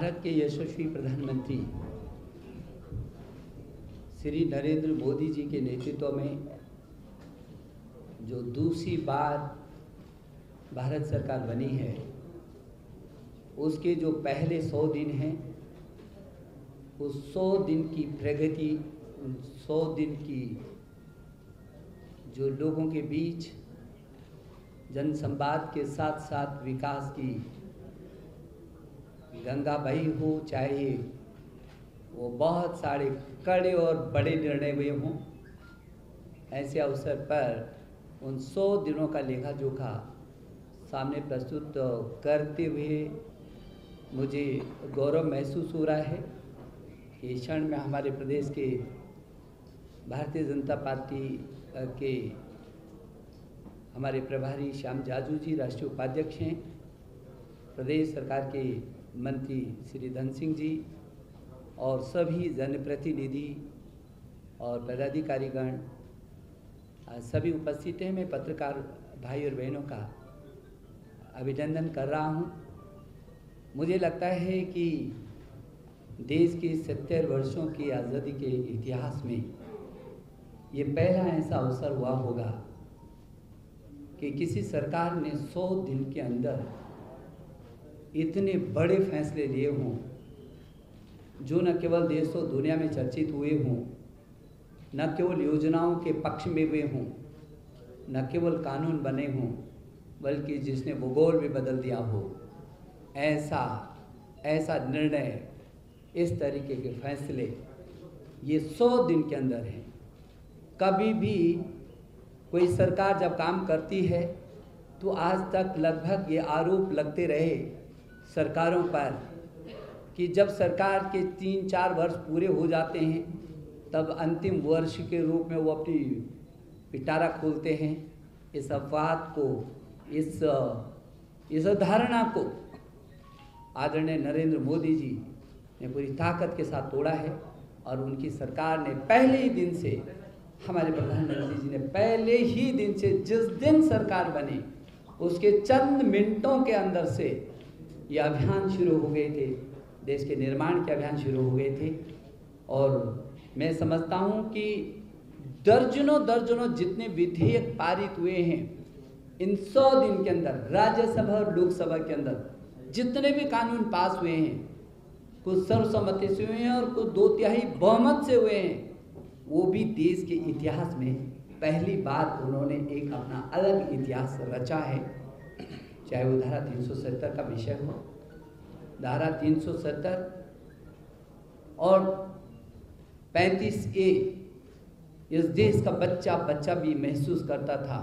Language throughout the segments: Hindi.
भारत के यशस्वी प्रधानमंत्री श्री नरेंद्र मोदी जी के नेतृत्व में जो दूसरी बार भारत सरकार बनी है, उसके जो पहले 100 दिन हैं, उस 100 दिन की प्रगति, उन 100 दिन की जो लोगों के बीच जनसंवाद के साथ साथ विकास की गंगा बही हो, चाहे वो बहुत सारे कड़े और बड़े निर्णय हुए हों, ऐसे अवसर पर उन 100 दिनों का लेखा जोखा सामने प्रस्तुत करते हुए मुझे गौरव महसूस हो रहा है कि क्षण में हमारे प्रदेश के भारतीय जनता पार्टी के हमारे प्रभारी श्याम जाजू जी राष्ट्रीय उपाध्यक्ष हैं, प्रदेश सरकार के मंत्री श्री धन सिंह जी और सभी जनप्रतिनिधि और पदाधिकारीगण सभी उपस्थित हैं। मैं पत्रकार भाई और बहनों का अभिनंदन कर रहा हूँ। मुझे लगता है कि देश के 70 वर्षों की आज़ादी के इतिहास में ये पहला ऐसा अवसर हुआ होगा कि किसी सरकार ने 100 दिन के अंदर इतने बड़े फैसले लिए हों जो न केवल देश और दुनिया में चर्चित हुए हों, न केवल योजनाओं के पक्ष में हुए हों, न केवल कानून बने हों, बल्कि जिसने भूगोल भी बदल दिया हो। ऐसा निर्णय, इस तरीके के फैसले ये 100 दिन के अंदर हैं। कभी भी कोई सरकार जब काम करती है तो आज तक लगभग ये आरोप लगते रहे सरकारों पर कि जब सरकार के 3-4 वर्ष पूरे हो जाते हैं तब अंतिम वर्ष के रूप में वो अपनी पिटारा खोलते हैं। इस अपवाद को, इस धारणा को आदरणीय नरेंद्र मोदी जी ने पूरी ताकत के साथ तोड़ा है और उनकी सरकार ने पहले ही दिन से, हमारे प्रधानमंत्री जी ने पहले ही दिन से, जिस दिन सरकार बनी उसके चंद मिनटों के अंदर से ये अभियान शुरू हो गए थे, देश के निर्माण के अभियान शुरू हो गए थे। और मैं समझता हूँ कि दर्जनों जितने विधेयक पारित हुए हैं इन 100 दिन के अंदर, राज्यसभा और लोकसभा के अंदर जितने भी कानून पास हुए हैं, कुछ सर्वसम्मति से हुए हैं और कुछ 2/3 बहुमत से हुए हैं, वो भी देश के इतिहास में पहली बार उन्होंने एक अपना अलग इतिहास रचा है। चाहे वो धारा 370 का विषय हो, धारा 370 और 35A, इस देश का बच्चा भी महसूस करता था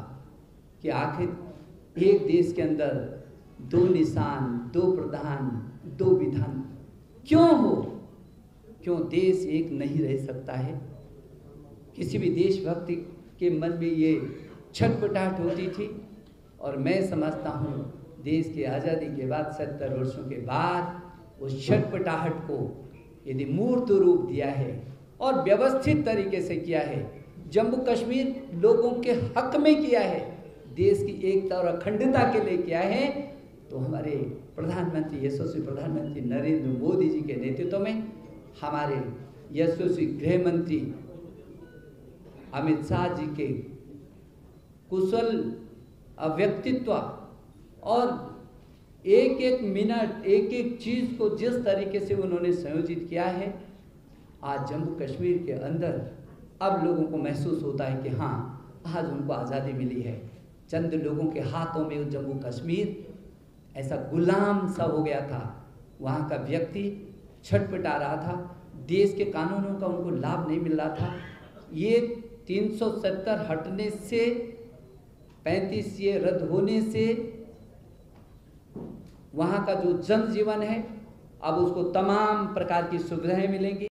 कि आखिर एक देश के अंदर 2 निशान, 2 प्रधान, 2 विधान क्यों हो? क्यों देश एक नहीं रह सकता है? किसी भी देशभक्ति के मन में ये छटपटाहट होती थी। और मैं समझता हूँ देश की आज़ादी के बाद 70 वर्षों के बाद उस छटपटाहट को यदि मूर्त रूप दिया है और व्यवस्थित तरीके से किया है, जम्मू कश्मीर लोगों के हक में किया है, देश की एकता और अखंडता के लिए किया है, तो हमारे प्रधानमंत्री, यशस्वी प्रधानमंत्री नरेंद्र मोदी जी के नेतृत्व में, हमारे यशस्वी गृह मंत्री अमित शाह जी के कुशल व्यक्तित्व और एक मिनट, एक चीज़ को जिस तरीके से उन्होंने संयोजित किया है, आज जम्मू कश्मीर के अंदर अब लोगों को महसूस होता है कि हाँ, आज उनको आज़ादी मिली है। चंद लोगों के हाथों में जम्मू कश्मीर ऐसा गुलाम सा हो गया था, वहाँ का व्यक्ति छटपटा रहा था, देश के कानूनों का उनको लाभ नहीं मिल रहा था। ये 370 हटने से, 35 ये रद्द होने से वहाँ का जो जनजीवन है अब उसको तमाम प्रकार की सुविधाएं मिलेंगी।